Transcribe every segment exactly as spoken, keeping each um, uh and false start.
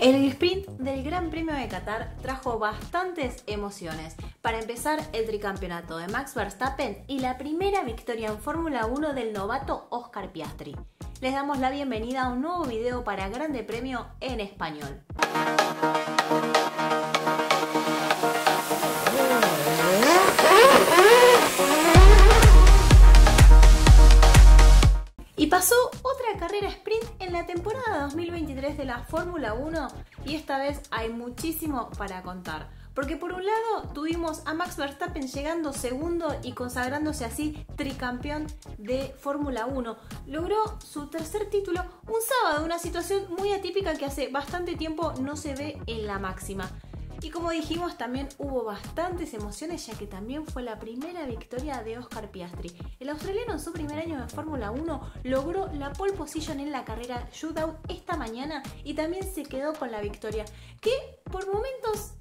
El sprint del Gran Premio de Qatar trajo bastantes emociones. Para empezar, el tricampeonato de Max Verstappen y la primera victoria en Fórmula uno del novato Oscar Piastri. Les damos la bienvenida a un nuevo video para Grande Premio en Español. Y pasó otra carrera sprint en la temporada dos mil veintitrés de la Fórmula uno, y esta vez hay muchísimo para contar. Porque por un lado tuvimos a Max Verstappen llegando segundo y consagrándose así tricampeón de Fórmula uno. Logró su tercer título un sábado, una situación muy atípica que hace bastante tiempo no se ve en la máxima. Y como dijimos, también hubo bastantes emociones, ya que también fue la primera victoria de Oscar Piastri. El australiano, en su primer año en Fórmula uno, logró la pole position en la carrera shootout esta mañana y también se quedó con la victoria, que por momentos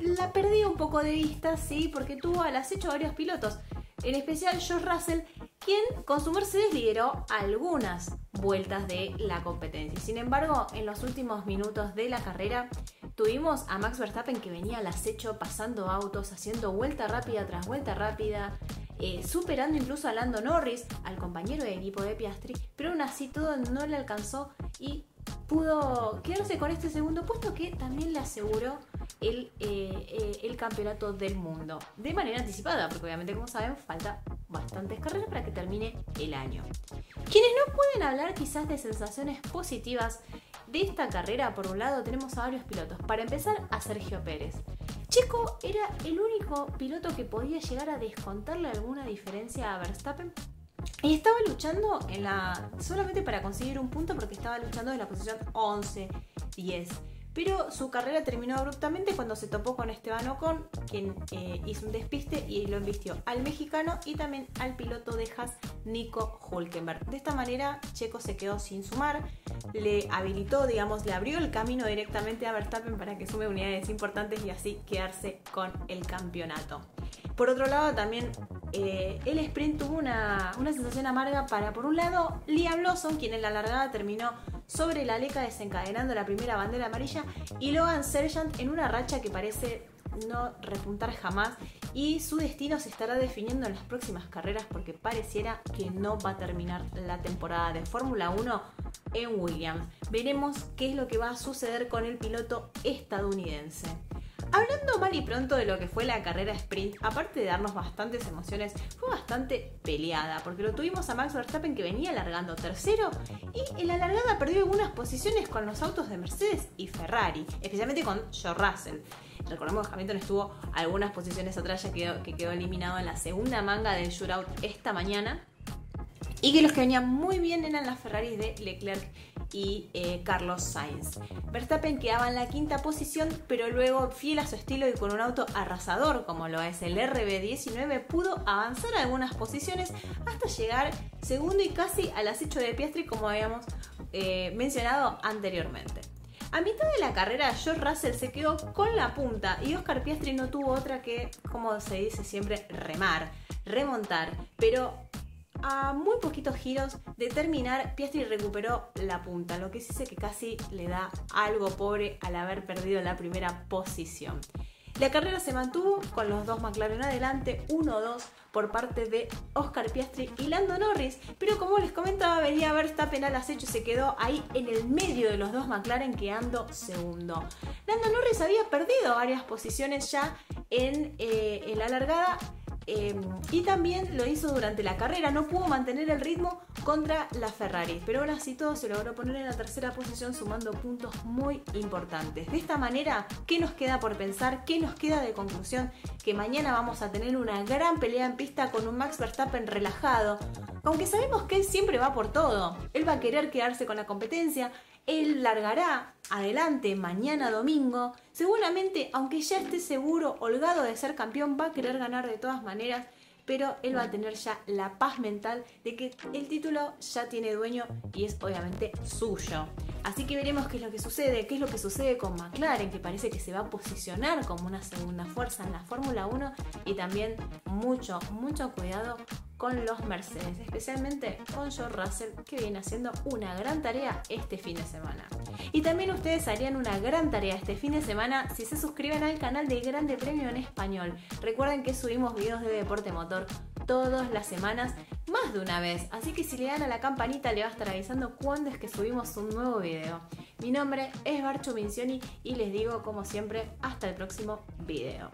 la perdí un poco de vista, sí, porque tuvo al acecho varios pilotos, en especial George Russell, quien con su Mercedes lideró algunas vueltas de la competencia. Sin embargo, en los últimos minutos de la carrera tuvimos a Max Verstappen que venía al acecho, pasando autos, haciendo vuelta rápida tras vuelta rápida, eh, superando incluso a Lando Norris, al compañero de equipo de Piastri, pero aún así todo no le alcanzó y pudo quedarse con este segundo puesto que también le aseguró el, eh, eh, el campeonato del mundo de manera anticipada, porque obviamente, como saben, falta bastantes carreras para que termine el año. Quienes no pueden hablar quizás de sensaciones positivas de esta carrera, por un lado tenemos a varios pilotos. Para empezar, a Sergio Pérez. Checo era el único piloto que podía llegar a descontarle alguna diferencia a Verstappen, y estaba luchando en la... solamente para conseguir un punto, porque estaba luchando en la posición once, diez. Pero su carrera terminó abruptamente cuando se topó con Esteban Ocon, quien eh, hizo un despiste y lo embistió al mexicano y también al piloto de Haas, Nico Hulkenberg. De esta manera, Checo se quedó sin sumar, le habilitó, digamos, le abrió el camino directamente a Verstappen para que sume unidades importantes y así quedarse con el campeonato. Por otro lado, también eh, el sprint tuvo una, una sensación amarga para, por un lado, Liam Lawson, quien en la largada terminó sobre la leca desencadenando la primera bandera amarilla, y Logan Sargeant en una racha que parece no repuntar jamás, y su destino se estará definiendo en las próximas carreras, porque pareciera que no va a terminar la temporada de Fórmula uno en Williams. Veremos qué es lo que va a suceder con el piloto estadounidense. Hablando mal y pronto de lo que fue la carrera sprint, aparte de darnos bastantes emociones, fue bastante peleada, porque lo tuvimos a Max Verstappen que venía alargando tercero y en la largada perdió algunas posiciones con los autos de Mercedes y Ferrari, especialmente con George Russell. Recordemos que Hamilton estuvo algunas posiciones atrás, ya quedó, que quedó eliminado en la segunda manga del shootout esta mañana, y que los que venían muy bien eran las Ferraris de Leclerc y eh, Carlos Sainz. Verstappen quedaba en la quinta posición, pero luego, fiel a su estilo y con un auto arrasador como lo es el R B diecinueve, pudo avanzar algunas posiciones hasta llegar segundo y casi al acecho de Piastri, como habíamos eh, mencionado anteriormente. A mitad de la carrera, George Russell se quedó con la punta y Oscar Piastri no tuvo otra que, como se dice siempre, remar, remontar, pero a muy poquitos giros de terminar, Piastri recuperó la punta, lo que sí sé que casi le da algo pobre al haber perdido la primera posición. La carrera se mantuvo con los dos McLaren adelante, uno dos por parte de Oscar Piastri y Lando Norris, pero como les comentaba, venía Verstappen al acecho y se quedó ahí en el medio de los dos McLaren, quedando segundo. Lando Norris había perdido varias posiciones ya en, eh, en la largada, Eh, y también lo hizo durante la carrera. No pudo mantener el ritmo contra la Ferrari, pero aún así todo se logró poner en la tercera posición, sumando puntos muy importantes. De esta manera, ¿qué nos queda por pensar? ¿Qué nos queda de conclusión? Que mañana vamos a tener una gran pelea en pista con un Max Verstappen relajado, aunque sabemos que él siempre va por todo. Él va a querer quedarse con la competencia, él largará adelante mañana domingo. Seguramente, aunque ya esté seguro, holgado de ser campeón, va a querer ganar de todas maneras, pero él va a tener ya la paz mental de que el título ya tiene dueño y es obviamente suyo. Así que veremos qué es lo que sucede, qué es lo que sucede con McLaren, que parece que se va a posicionar como una segunda fuerza en la Fórmula uno, y también mucho, mucho cuidado con los Mercedes, especialmente con George Russell, que viene haciendo una gran tarea este fin de semana. Y también ustedes harían una gran tarea este fin de semana si se suscriben al canal de Grande Premio en Español. Recuerden que subimos videos de deporte motor todas las semanas, más de una vez, así que si le dan a la campanita le va a estar avisando cuándo es que subimos un nuevo video. Mi nombre es Barcho Mincioni y les digo, como siempre, hasta el próximo video.